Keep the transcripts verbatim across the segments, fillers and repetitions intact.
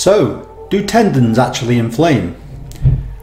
So, do tendons actually inflame?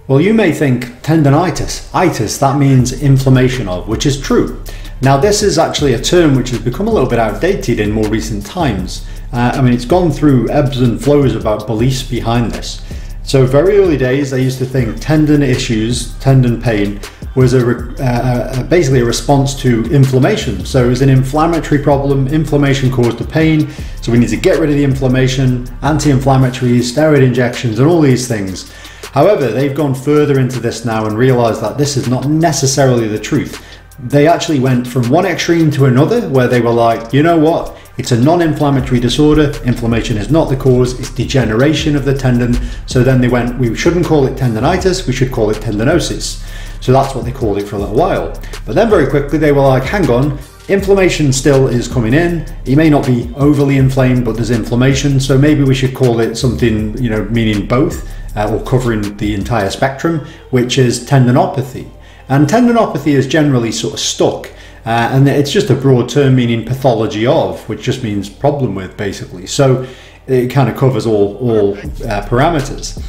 Well, you may think tendinitis, itis, that means inflammation of, which is true. Now this is actually a term which has become a little bit outdated in more recent times. Uh, I mean, it's gone through ebbs and flows about beliefs behind this. So very early days, they used to think tendon issues, tendon pain, was a re uh, basically a response to inflammation. So it was an inflammatory problem, inflammation caused the pain, so we need to get rid of the inflammation, anti-inflammatories, steroid injections and all these things. However, they've gone further into this now and realized that this is not necessarily the truth. They actually went from one extreme to another where they were like, you know what? It's a non-inflammatory disorder, inflammation is not the cause, it's degeneration of the tendon. So then they went, we shouldn't call it tendinitis, we should call it tendinosis. So that's what they called it for a little while. But then very quickly they were like, hang on, inflammation still is coming in, it may not be overly inflamed, but there's inflammation, so maybe we should call it something, you know, meaning both, uh, or covering the entire spectrum, which is tendinopathy. And tendinopathy is generally sort of stuck. Uh, and it's just a broad term meaning pathology of, which just means problem with, basically. So it kind of covers all, all uh, parameters.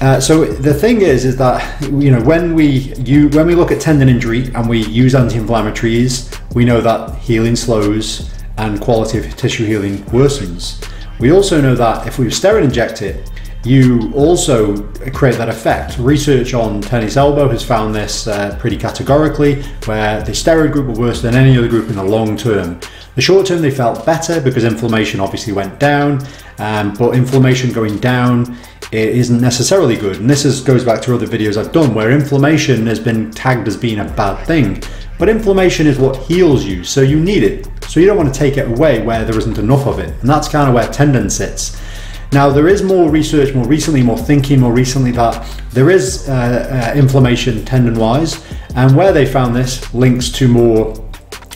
Uh, so the thing is, is that, you know, when we, you, when we look at tendon injury and we use anti-inflammatories, we know that healing slows and quality of tissue healing worsens. We also know that if we steroid inject it, you also create that effect. Research on tennis elbow has found this uh, pretty categorically, where the steroid group were worse than any other group in the long term. The short term they felt better because inflammation obviously went down, um, but inflammation going down, it isn't necessarily good. And this is, goes back to other videos I've done where inflammation has been tagged as being a bad thing. But inflammation is what heals you, so you need it. So you don't want to take it away where there isn't enough of it. And that's kind of where tendon sits. Now there is more research more recently, more thinking more recently that there is uh, uh, inflammation tendon-wise, and where they found this links to more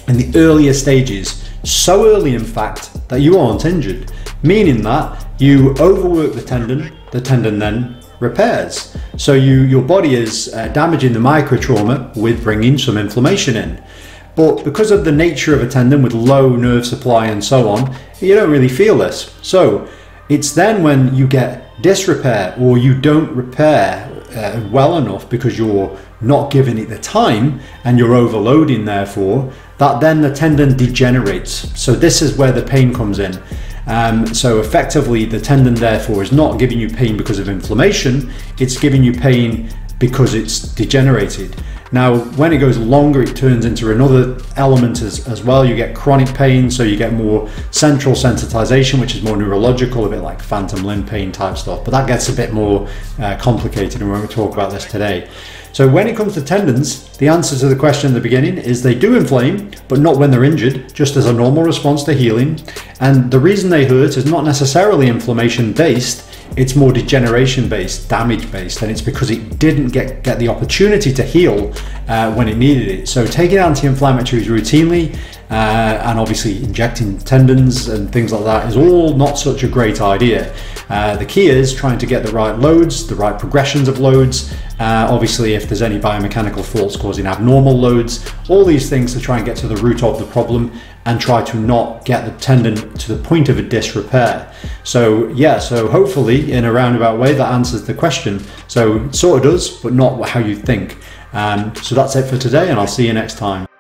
in the earlier stages, so early in fact that you aren't injured, meaning that you overwork the tendon, the tendon then repairs. So you, your body is uh, damaging the microtrauma with bringing some inflammation in. But because of the nature of a tendon with low nerve supply and so on, you don't really feel this. So it's then when you get disrepair or you don't repair uh, well enough because you're not giving it the time and you're overloading, therefore, that then the tendon degenerates. So this is where the pain comes in. Um, so effectively, the tendon, therefore, is not giving you pain because of inflammation. It's giving you pain because it's degenerated. Now, when it goes longer, it turns into another element as, as well. You get chronic pain, so you get more central sensitization, which is more neurological, a bit like phantom limb pain type stuff, but that gets a bit more uh, complicated and we won't talk about this today. So when it comes to tendons, the answer to the question at the beginning is they do inflame, but not when they're injured, just as a normal response to healing. And the reason they hurt is not necessarily inflammation based, it's more degeneration based, damage based, and it's because it didn't get, get the opportunity to heal uh, when it needed it. So taking anti-inflammatories routinely uh, and obviously injecting tendons and things like that is all not such a great idea. Uh, the key is trying to get the right loads, the right progressions of loads. Uh, obviously, if there's any biomechanical faults causing abnormal loads, all these things to try and get to the root of the problem and try to not get the tendon to the point of a disrepair. So yeah, so hopefully in a roundabout way that answers the question. So it sort of does, but not how you think. Um, so that's it for today and I'll see you next time.